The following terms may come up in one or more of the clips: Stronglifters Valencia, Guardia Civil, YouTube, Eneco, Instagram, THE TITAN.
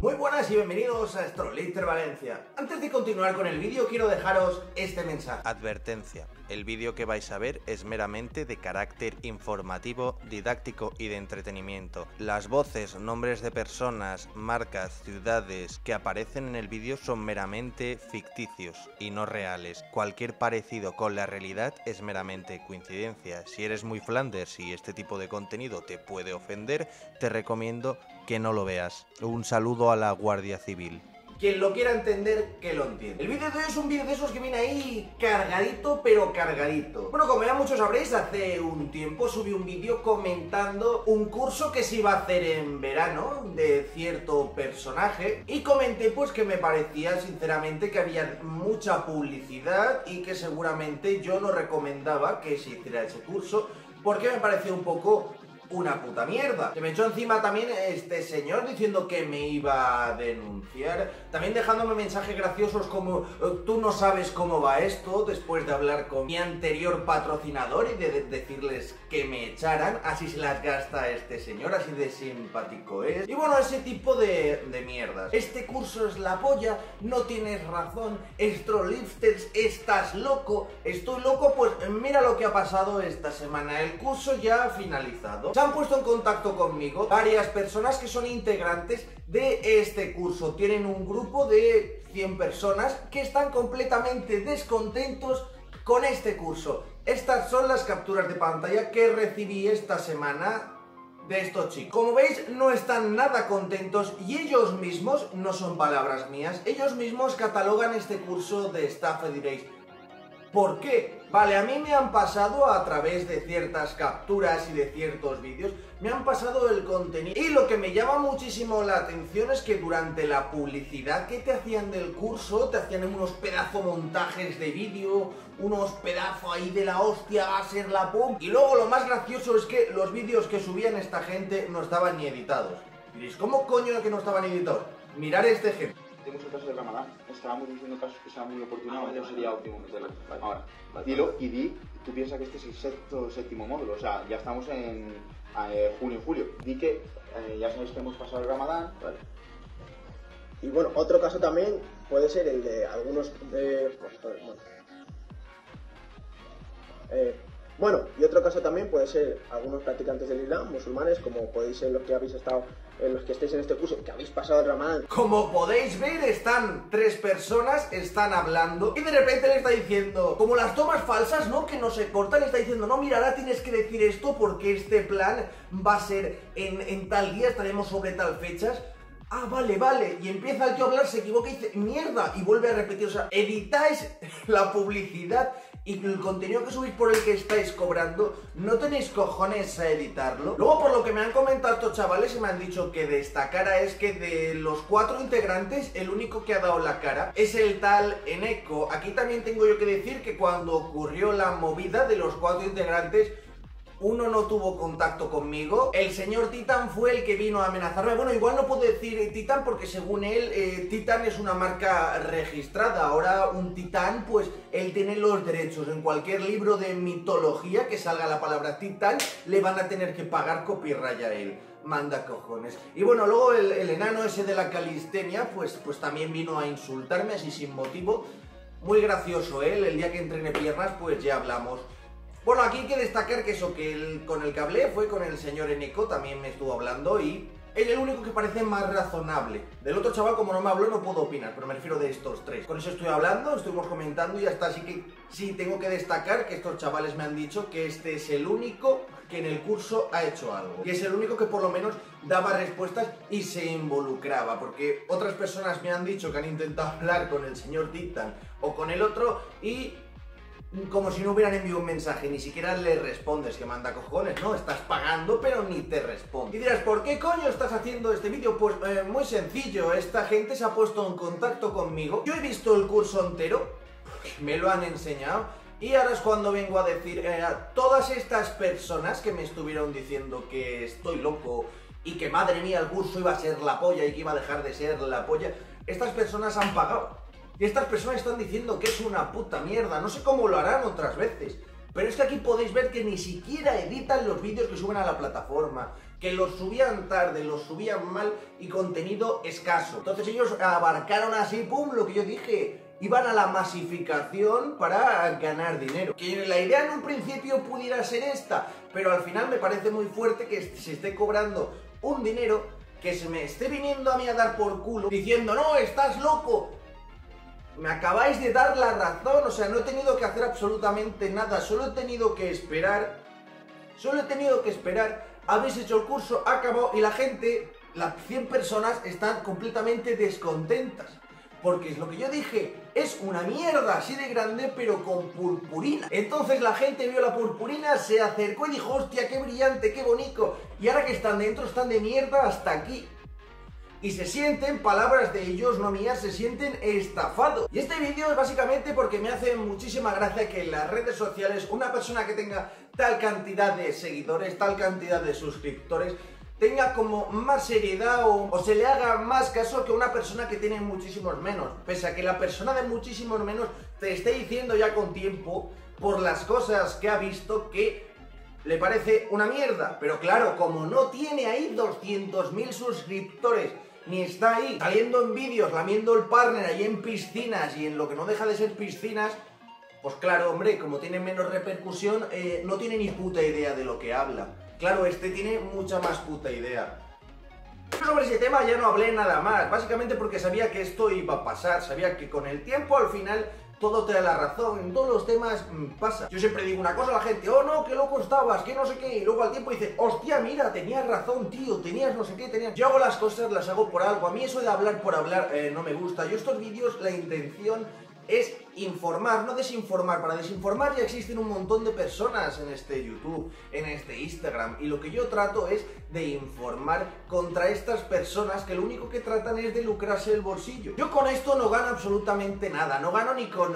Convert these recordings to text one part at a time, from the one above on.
Muy buenas y bienvenidos a Stronglifters Valencia. Antes de continuar con el vídeo quiero dejaros este mensaje. Advertencia, el vídeo que vais a ver es meramente de carácter informativo, didáctico y de entretenimiento. Las voces, nombres de personas, marcas, ciudades que aparecen en el vídeo son meramente ficticios y no reales. Cualquier parecido con la realidad es meramente coincidencia. Si eres muy Flanders y este tipo de contenido te puede ofender, te recomiendo que no lo veas. Un saludo a la Guardia Civil. Quien lo quiera entender, que lo entienda. El vídeo de hoy es un vídeo de esos que viene ahí cargadito, pero cargadito. Bueno, como ya muchos sabréis, hace un tiempo subí un vídeo comentando un curso que se iba a hacer en verano de cierto personaje y comenté pues que me parecía sinceramente que había mucha publicidad y que seguramente yo no recomendaba que se hiciera ese curso porque me parecía un poco una puta mierda. Se me echó encima también este señor diciendo que me iba a denunciar, también dejándome mensajes graciosos como tú no sabes cómo va esto, después de hablar con mi anterior patrocinador y de decirles que me echaran. Así se las gasta este señor, así de simpático es. Y bueno, ese tipo de mierdas. Este curso es la polla, no tienes razón, Stronglifters, estás loco. Estoy loco, pues mira lo que ha pasado esta semana. El curso ya ha finalizado. Se han puesto en contacto conmigo varias personas que son integrantes de este curso. Tienen un grupo de 100 personas que están completamente descontentos con este curso. Estas son las capturas de pantalla que recibí esta semana de estos chicos. Como veis, no están nada contentos y ellos mismos, no son palabras mías, ellos mismos catalogan este curso de estafa. Diréis, ¿por qué? Vale, a mí me han pasado a través de ciertas capturas y de ciertos vídeos, me han pasado el contenido. Y lo que me llama muchísimo la atención es que durante la publicidad que te hacían del curso, te hacían unos pedazo montajes de vídeo, unos pedazo ahí de la hostia, va a ser la pum. Y luego lo más gracioso es que los vídeos que subían esta gente no estaban ni editados. Diréis, ¿cómo coño que no estaban editados? Mirad este ejemplo. Muchos casos de Ramadán, estábamos diciendo casos que sean muy oportunos, no sería óptimo meterlo. Vale. Ahora, dilo y di, tú piensas que este es el séptimo módulo, o sea, ya estamos en junio, julio. Di que ya sabéis que hemos pasado el Ramadán. Vale. Y bueno, otro caso también puede ser el de algunos y otro caso también puede ser algunos practicantes del Islam, musulmanes, como podéis ser los que habéis estado, los que estéis en este curso, que habéis pasado el Ramadán. Como podéis ver, están tres personas, están hablando, y de repente le está diciendo, como las tomas falsas, ¿no?, que no se cortan, le está diciendo, no, mira, ahora tienes que decir esto porque este plan va a ser en tal día, estaremos sobre tal fechas. Ah, vale, vale. Y empieza el tío a hablar, se equivoca y dice, mierda, y vuelve a repetir. O sea, editáis la publicidad y el contenido que subís por el que estáis cobrando, no tenéis cojones a editarlo. Luego, por lo que me han comentado estos chavales, se me han dicho que destacara es que de los 4 integrantes, el único que ha dado la cara es el tal Eneco. Aquí también tengo yo que decir que cuando ocurrió la movida de los 4 integrantes, uno no tuvo contacto conmigo. El señor Titan fue el que vino a amenazarme. Bueno, igual no puedo decir Titan porque según él, Titan es una marca registrada. Ahora un Titan, pues él tiene los derechos. En cualquier libro de mitología que salga la palabra Titan, le van a tener que pagar copyright a él. Manda cojones. Y bueno, luego el enano ese de la calistenia, pues también vino a insultarme así sin motivo. Muy gracioso él. El día que entrene piernas, pues ya hablamos. Bueno, aquí hay que destacar que eso, que con el que hablé fue con el señor Eneco, también me estuvo hablando y él es el único que parece más razonable. Del otro chaval, como no me habló, no puedo opinar, pero me refiero de estos tres. Con eso estoy hablando, estuvimos comentando y hasta así que sí, tengo que destacar que estos chavales me han dicho que este es el único que en el curso ha hecho algo. Y es el único que por lo menos daba respuestas y se involucraba, porque otras personas me han dicho que han intentado hablar con el señor Titan o con el otro y como si no hubieran enviado un mensaje, ni siquiera le respondes, que manda cojones, ¿no? Estás pagando, pero ni te responde. Y dirás, ¿por qué coño estás haciendo este vídeo? Pues muy sencillo, esta gente se ha puesto en contacto conmigo. Yo he visto el curso entero, me lo han enseñado, y ahora es cuando vengo a decir a todas estas personas que me estuvieron diciendo que estoy loco y que madre mía el curso iba a ser la polla y que iba a dejar de ser la polla. Estas personas han pagado. Y estas personas están diciendo que es una puta mierda. No sé cómo lo harán otras veces, Pero es que aquí podéis ver que ni siquiera editan los vídeos que suben a la plataforma, que los subían tarde, los subían mal y contenido escaso. Entonces ellos abarcaron así, pum, lo que yo dije. Iban a la masificación para ganar dinero. Que la idea en un principio pudiera ser esta, pero al final me parece muy fuerte que se esté cobrando un dinero que se me esté viniendo a mí a dar por culo diciendo, no, estás loco. Me acabáis de dar la razón, o sea, no he tenido que hacer absolutamente nada, solo he tenido que esperar. Solo he tenido que esperar, habéis hecho el curso, ha acabado y la gente, las 100 personas están completamente descontentas. Porque es lo que yo dije, es una mierda así de grande pero con purpurina. Entonces la gente vio la purpurina, se acercó y dijo, hostia, qué brillante, qué bonito. Y ahora que están dentro están de mierda hasta aquí. Y se sienten, palabras de ellos, no mías, se sienten estafados. Y este vídeo es básicamente porque me hace muchísima gracia que en las redes sociales una persona que tenga tal cantidad de seguidores, tal cantidad de suscriptores, tenga como más seriedad o se le haga más caso que una persona que tiene muchísimos menos. Pese a que la persona de muchísimos menos te esté diciendo ya con tiempo, por las cosas que ha visto, que le parece una mierda. Pero claro, como no tiene ahí 200.000 suscriptores, ni está ahí saliendo en vídeos, lamiendo el partner ahí en piscinas y en lo que no deja de ser piscinas, pues claro, hombre, como tiene menos repercusión, no tiene ni puta idea de lo que habla. Claro, este tiene mucha más puta idea. Yo sobre ese tema ya no hablé nada más, básicamente porque sabía que esto iba a pasar, sabía que con el tiempo al final todo te da la razón, en todos los temas pasa. Yo siempre digo una cosa a la gente, oh no, qué loco estabas, que no sé qué, y luego al tiempo dice, hostia, mira, tenías razón, tío, tenías no sé qué, tenías... Yo hago las cosas, las hago por algo, a mí eso de hablar por hablar no me gusta. Yo estos vídeos, la intención es informar, no desinformar. Para desinformar ya existen un montón de personas en este YouTube, en este Instagram, y lo que yo trato es de informar contra estas personas que lo único que tratan es de lucrarse el bolsillo. Yo con esto no gano absolutamente nada, no gano ni con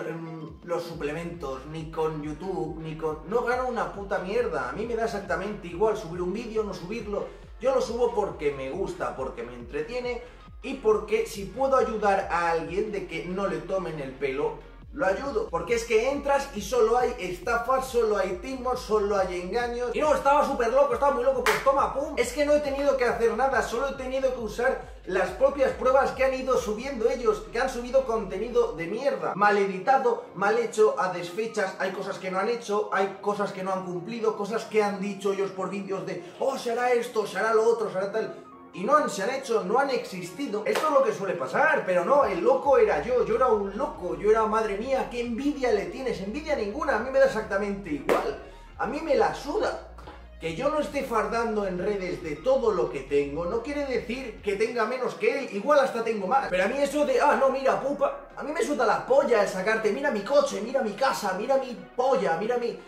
los suplementos, ni con YouTube, ni con... No gano una puta mierda, a mí me da exactamente igual subir un vídeo, no subirlo. Yo lo subo porque me gusta, porque me entretiene y porque si puedo ayudar a alguien de que no le tomen el pelo, lo ayudo. Porque es que entras y solo hay estafas, solo hay timos, solo hay engaños. Y no, estaba súper loco, estaba muy loco, pues toma, pum. Es que no he tenido que hacer nada, solo he tenido que usar las propias pruebas que han ido subiendo ellos, que han subido contenido de mierda, mal editado, mal hecho, a desfechas. Hay cosas que no han hecho, hay cosas que no han cumplido, cosas que han dicho ellos por vídeos de, oh, se hará esto, se hará lo otro, se hará tal... Y no se han hecho, no han existido. Esto es lo que suele pasar, pero no, el loco era yo. Yo era un loco, yo era, madre mía, qué envidia le tienes, envidia ninguna. A mí me da exactamente igual, a mí me la suda. Que yo no esté fardando en redes de todo lo que tengo no quiere decir que tenga menos que él, igual hasta tengo más. Pero a mí eso de, ah, no, mira, pupa, a mí me suda la polla el sacarte, mira mi coche, mira mi casa, mira mi polla, mira mi...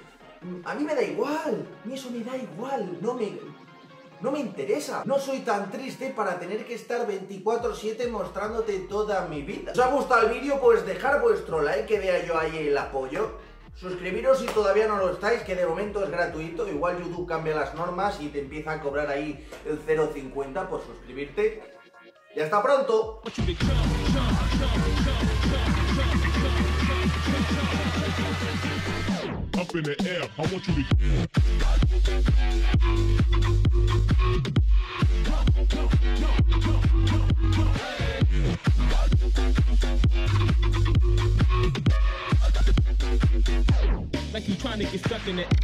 A mí me da igual, a mí eso me da igual, no me interesa. No soy tan triste para tener que estar 24/7 mostrándote toda mi vida. Si os ha gustado el vídeo, pues dejar vuestro like, que vea yo ahí el apoyo. Suscribiros si todavía no lo estáis, que de momento es gratuito. Igual YouTube cambia las normas y te empieza a cobrar ahí el 0,50 por suscribirte. ¡Y hasta pronto! Up in the air, I want you to... Like you trying to get stuck in it.